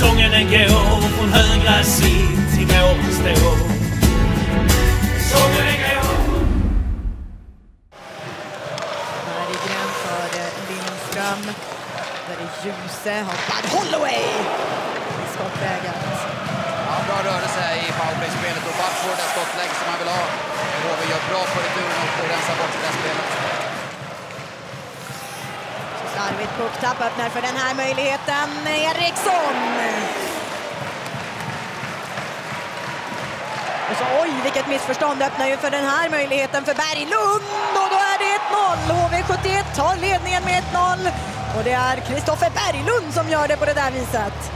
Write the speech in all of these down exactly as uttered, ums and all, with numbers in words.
Sången den går från högra sidan till vår stå. Sången den går. Berggren för Lindström. Där är Ljuse. Hoppar Holloway i skottläget. Ja, bra rörelse här i powerplay-spelet. Och Bart får den skottläget som han vill ha. H V gör bra på returen och rensar bort det här spelet. Arvid Pucktapp öppnar för den här möjligheten. Eriksson! Och så, oj, vilket missförstånd, öppnar ju för den här möjligheten för Berglund. Och då är det ett noll. H V sjuttioett tar ledningen med ett noll. Och det är Kristoffer Berglund som gör det på det där viset.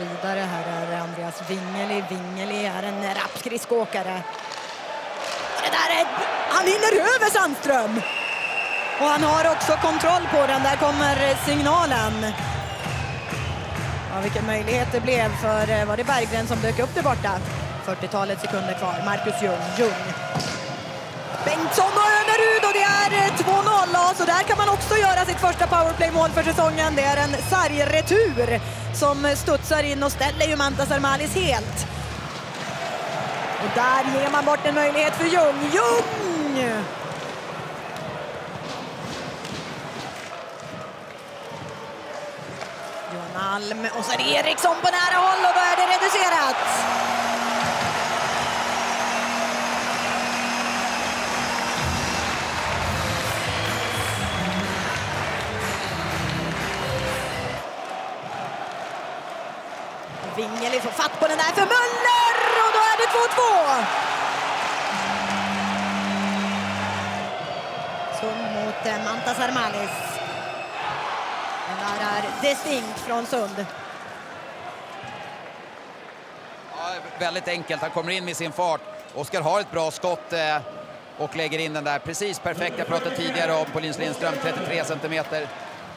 Vidare här är Andreas Wingeli. Wingeli är en rapp skridskåkare. Det där är... Han hinner över Sandström. Och han har också kontroll på den. Där kommer signalen. Ja, vilken möjlighet det blev för... Var det Berggren som dök upp där borta? fyrtiotalet sekunder kvar. Marcus Jung. Jung. Bengtsson och Önerud. Och det är två noll. Så där kan man också göra sitt första powerplay-mål för säsongen. Det är en sargretur som studsar in och ställer ju Mantas Armalis helt. Och där ger man bort en möjlighet för Jung. Jung! Alm och så är det Eriksson på nära håll och då är det reducerat. Wingeli får fatt på den där för Möller och då är det två två. Så mot Mantas Armalis. Här är distinkt från Sund. Ja, väldigt enkelt. Han kommer in med sin fart. Oskar har ett bra skott eh, och lägger in den där precis perfekt. Jag pratade tidigare om Paulins Lindström, trettiotre centimeter.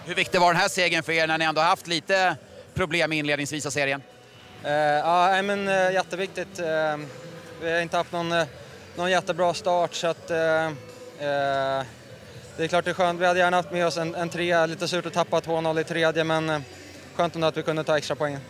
Hur viktig var den här segern för er när ni ändå haft lite problem inledningsvis av serien? Uh, ja, men uh, jätteviktigt. Uh, vi har inte haft någon, uh, någon jättebra start så att... Uh, uh, Det är klart det är skönt. Vi hade gärna haft med oss en, en trea. Lite surt att tappa två noll i tredje, men skönt ändå att vi kunde ta extra poängen.